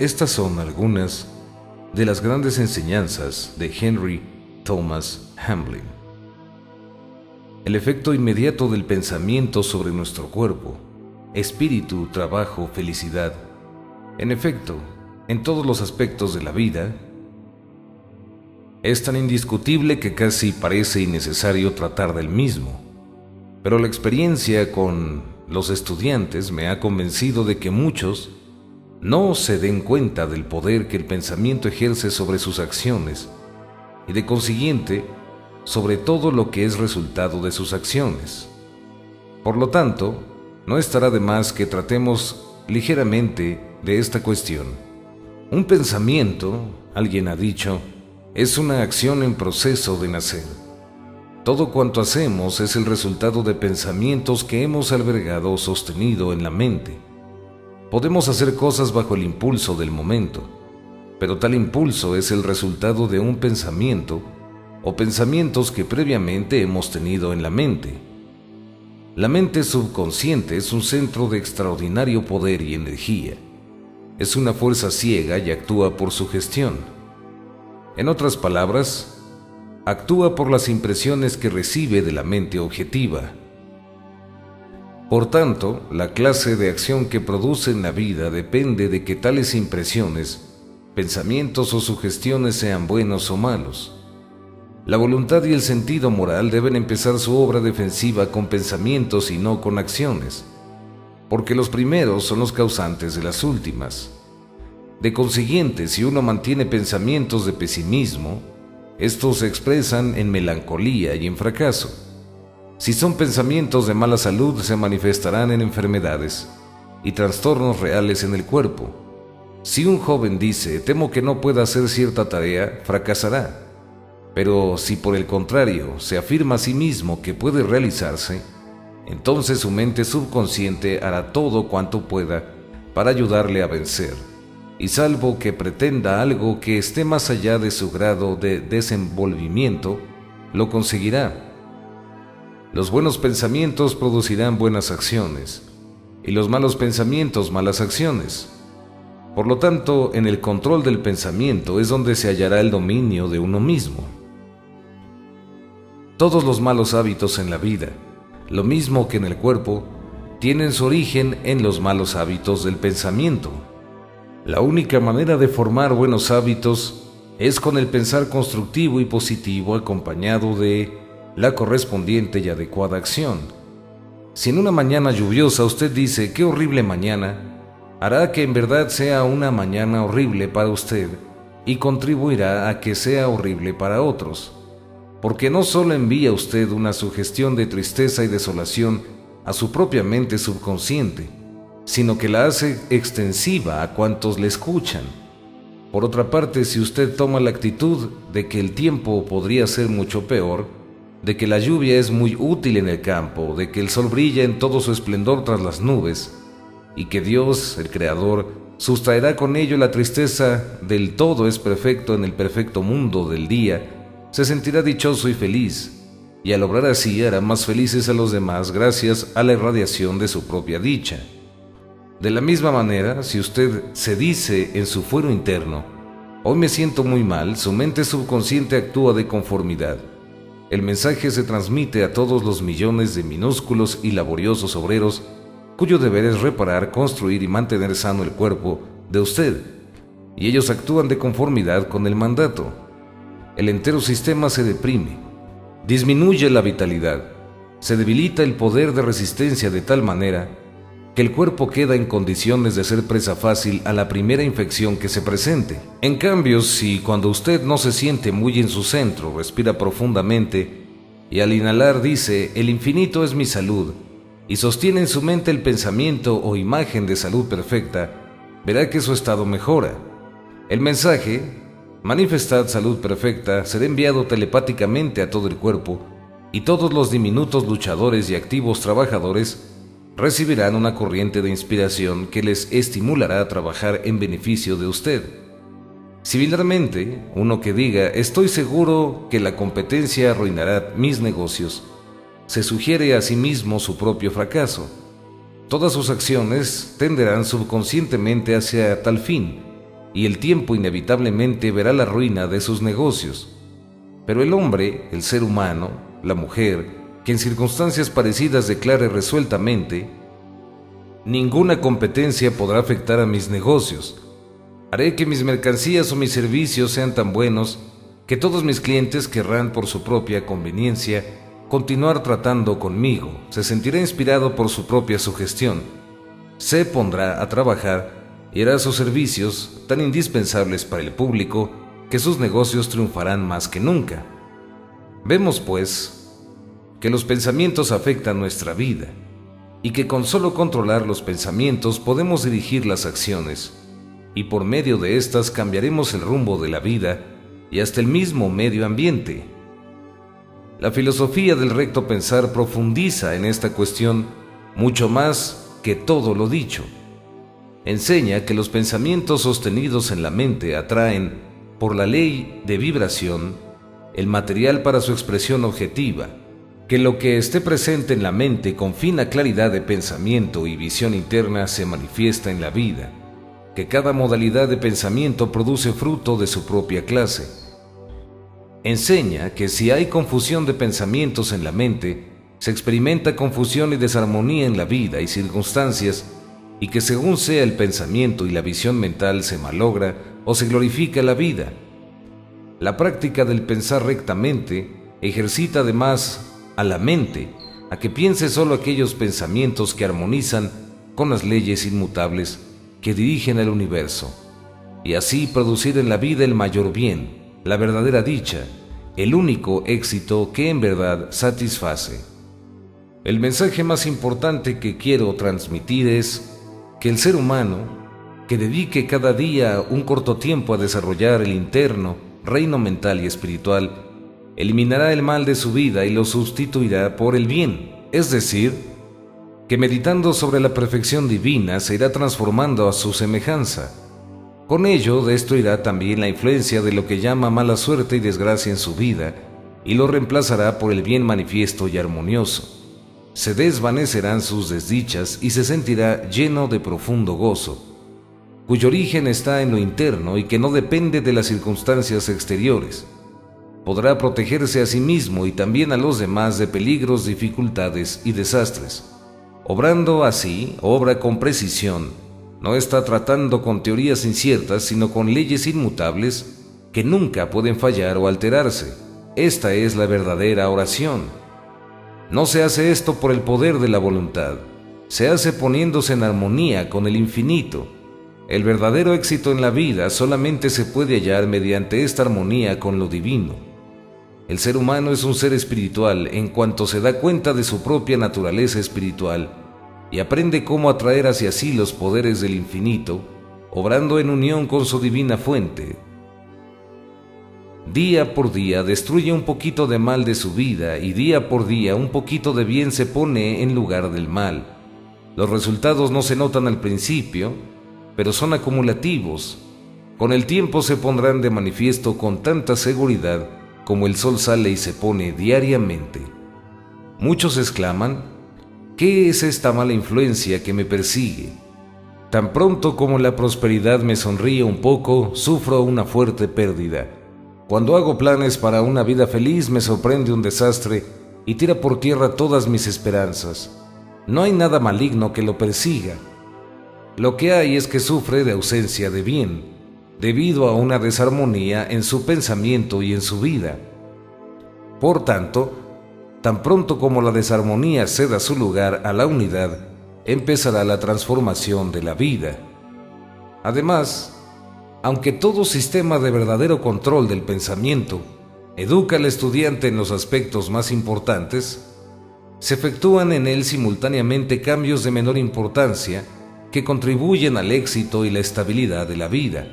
Estas son algunas de las grandes enseñanzas de Henry Thomas Hamblin. El efecto inmediato del pensamiento sobre nuestro cuerpo, espíritu, trabajo, felicidad. En efecto, en todos los aspectos de la vida, es tan indiscutible que casi parece innecesario tratar del mismo. Pero la experiencia con los estudiantes me ha convencido de que muchos no se den cuenta del poder que el pensamiento ejerce sobre sus acciones y de consiguiente sobre todo lo que es resultado de sus acciones. Por lo tanto, no estará de más que tratemos ligeramente de esta cuestión. Un pensamiento, alguien ha dicho, es una acción en proceso de nacer. Todo cuanto hacemos es el resultado de pensamientos que hemos albergado o sostenido en la mente. Podemos hacer cosas bajo el impulso del momento, pero tal impulso es el resultado de un pensamiento o pensamientos que previamente hemos tenido en la mente. La mente subconsciente es un centro de extraordinario poder y energía. Es una fuerza ciega y actúa por sugestión. En otras palabras, actúa por las impresiones que recibe de la mente objetiva. Por tanto, la clase de acción que produce en la vida depende de que tales impresiones, pensamientos o sugestiones sean buenos o malos. La voluntad y el sentido moral deben empezar su obra defensiva con pensamientos y no con acciones, porque los primeros son los causantes de las últimas. De consiguiente, si uno mantiene pensamientos de pesimismo, estos se expresan en melancolía y en fracaso. Si son pensamientos de mala salud, se manifestarán en enfermedades y trastornos reales en el cuerpo. Si un joven dice, temo que no pueda hacer cierta tarea, fracasará. Pero si por el contrario se afirma a sí mismo que puede realizarse, entonces su mente subconsciente hará todo cuanto pueda para ayudarle a vencer, y salvo que pretenda algo que esté más allá de su grado de desenvolvimiento, lo conseguirá. Los buenos pensamientos producirán buenas acciones, y los malos pensamientos malas acciones. Por lo tanto, en el control del pensamiento es donde se hallará el dominio de uno mismo. Todos los malos hábitos en la vida, lo mismo que en el cuerpo, tienen su origen en los malos hábitos del pensamiento. La única manera de formar buenos hábitos es con el pensar constructivo y positivo acompañado de la correspondiente y adecuada acción. Si en una mañana lluviosa usted dice, qué horrible mañana, hará que en verdad sea una mañana horrible para usted y contribuirá a que sea horrible para otros, porque no solo envía usted una sugestión de tristeza y desolación a su propia mente subconsciente, sino que la hace extensiva a cuantos le escuchan. Por otra parte, si usted toma la actitud de que el tiempo podría ser mucho peor, de que la lluvia es muy útil en el campo, de que el sol brilla en todo su esplendor tras las nubes, y que Dios, el Creador, sustraerá con ello la tristeza del todo es perfecto en el perfecto mundo del día, se sentirá dichoso y feliz, y al obrar así hará más felices a los demás gracias a la irradiación de su propia dicha. De la misma manera, si usted se dice en su fuero interno, hoy me siento muy mal, su mente subconsciente actúa de conformidad. El mensaje se transmite a todos los millones de minúsculos y laboriosos obreros cuyo deber es reparar, construir y mantener sano el cuerpo de usted, y ellos actúan de conformidad con el mandato. El entero sistema se deprime, disminuye la vitalidad, se debilita el poder de resistencia de tal manera que el cuerpo queda en condiciones de ser presa fácil a la primera infección que se presente. En cambio, si cuando usted no se siente muy en su centro, respira profundamente y al inhalar dice, el infinito es mi salud, y sostiene en su mente el pensamiento o imagen de salud perfecta, verá que su estado mejora. El mensaje, manifestad salud perfecta, será enviado telepáticamente a todo el cuerpo, y todos los diminutos luchadores y activos trabajadores recibirán una corriente de inspiración que les estimulará a trabajar en beneficio de usted. Similarmente, uno que diga, estoy seguro que la competencia arruinará mis negocios, se sugiere a sí mismo su propio fracaso. Todas sus acciones tenderán subconscientemente hacia tal fin, y el tiempo inevitablemente verá la ruina de sus negocios. Pero el hombre, el ser humano, la mujer, que en circunstancias parecidas declare resueltamente: ninguna competencia podrá afectar a mis negocios. Haré que mis mercancías o mis servicios sean tan buenos que todos mis clientes querrán por su propia conveniencia continuar tratando conmigo. Se sentirá inspirado por su propia sugestión. Se pondrá a trabajar y hará sus servicios tan indispensables para el público que sus negocios triunfarán más que nunca. Vemos, pues, que los pensamientos afectan nuestra vida y que con solo controlar los pensamientos podemos dirigir las acciones, y por medio de estas cambiaremos el rumbo de la vida y hasta el mismo medio ambiente. La filosofía del recto pensar profundiza en esta cuestión mucho más que todo lo dicho. Enseña que los pensamientos sostenidos en la mente atraen, por la ley de vibración, el material para su expresión objetiva, que lo que esté presente en la mente con fina claridad de pensamiento y visión interna se manifiesta en la vida, que cada modalidad de pensamiento produce fruto de su propia clase. Enseña que si hay confusión de pensamientos en la mente, se experimenta confusión y desarmonía en la vida y circunstancias, y que según sea el pensamiento y la visión mental se malogra o se glorifica la vida. La práctica del pensar rectamente ejercita además a la mente a que piense solo aquellos pensamientos que armonizan con las leyes inmutables que dirigen el universo, y así producir en la vida el mayor bien, la verdadera dicha, el único éxito que en verdad satisface. El mensaje más importante que quiero transmitir es que el ser humano, que dedique cada día un corto tiempo a desarrollar el interno, reino mental y espiritual, eliminará el mal de su vida y lo sustituirá por el bien, es decir, que meditando sobre la perfección divina se irá transformando a su semejanza. Con ello destruirá también la influencia de lo que llama mala suerte y desgracia en su vida y lo reemplazará por el bien manifiesto y armonioso. Se desvanecerán sus desdichas y se sentirá lleno de profundo gozo, cuyo origen está en lo interno y que no depende de las circunstancias exteriores. Podrá protegerse a sí mismo y también a los demás de peligros, dificultades y desastres. Obrando así, obra con precisión. No está tratando con teorías inciertas, sino con leyes inmutables que nunca pueden fallar o alterarse. Esta es la verdadera oración. No se hace esto por el poder de la voluntad. Se hace poniéndose en armonía con el infinito. El verdadero éxito en la vida solamente se puede hallar mediante esta armonía con lo divino. El ser humano es un ser espiritual en cuanto se da cuenta de su propia naturaleza espiritual y aprende cómo atraer hacia sí los poderes del infinito, obrando en unión con su divina fuente. Día por día destruye un poquito de mal de su vida y día por día un poquito de bien se pone en lugar del mal. Los resultados no se notan al principio, pero son acumulativos. Con el tiempo se pondrán de manifiesto con tanta seguridad como el sol sale y se pone diariamente. Muchos exclaman: ¿qué es esta mala influencia que me persigue? Tan pronto como la prosperidad me sonríe un poco, sufro una fuerte pérdida. Cuando hago planes para una vida feliz, me sorprende un desastre y tira por tierra todas mis esperanzas. No hay nada maligno que lo persiga. Lo que hay es que sufre de ausencia de bien, debido a una desarmonía en su pensamiento y en su vida. Por tanto, tan pronto como la desarmonía ceda su lugar a la unidad, empezará la transformación de la vida. Además, aunque todo sistema de verdadero control del pensamiento educa al estudiante en los aspectos más importantes, se efectúan en él simultáneamente cambios de menor importancia que contribuyen al éxito y la estabilidad de la vida.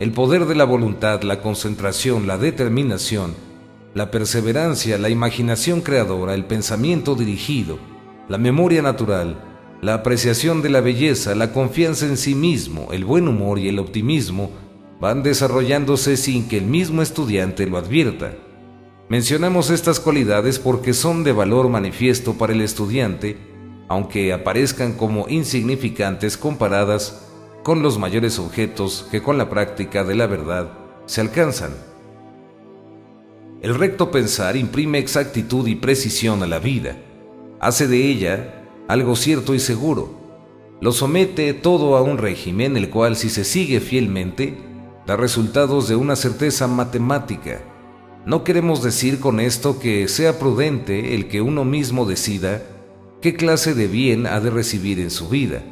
El poder de la voluntad, la concentración, la determinación, la perseverancia, la imaginación creadora, el pensamiento dirigido, la memoria natural, la apreciación de la belleza, la confianza en sí mismo, el buen humor y el optimismo van desarrollándose sin que el mismo estudiante lo advierta. Mencionamos estas cualidades porque son de valor manifiesto para el estudiante, aunque aparezcan como insignificantes comparadas con los mayores objetos que con la práctica de la verdad se alcanzan. El recto pensar imprime exactitud y precisión a la vida, hace de ella algo cierto y seguro, lo somete todo a un régimen el cual, si se sigue fielmente, da resultados de una certeza matemática. No queremos decir con esto que sea prudente el que uno mismo decida qué clase de bien ha de recibir en su vida,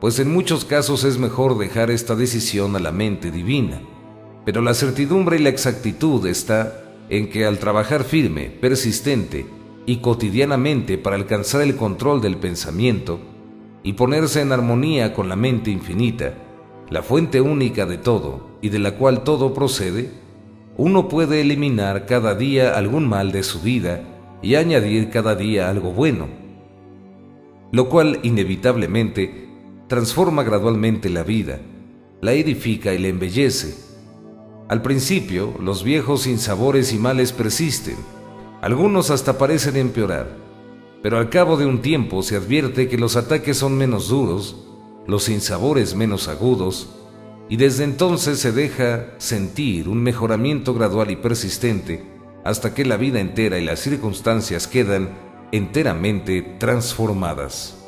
pues en muchos casos es mejor dejar esta decisión a la mente divina. Pero la certidumbre y la exactitud está en que al trabajar firme, persistente y cotidianamente para alcanzar el control del pensamiento y ponerse en armonía con la mente infinita, la fuente única de todo y de la cual todo procede, uno puede eliminar cada día algún mal de su vida y añadir cada día algo bueno, lo cual inevitablemente transforma gradualmente la vida, la edifica y la embellece. Al principio, los viejos sinsabores y males persisten, algunos hasta parecen empeorar, pero al cabo de un tiempo se advierte que los ataques son menos duros, los sinsabores menos agudos, y desde entonces se deja sentir un mejoramiento gradual y persistente hasta que la vida entera y las circunstancias quedan enteramente transformadas.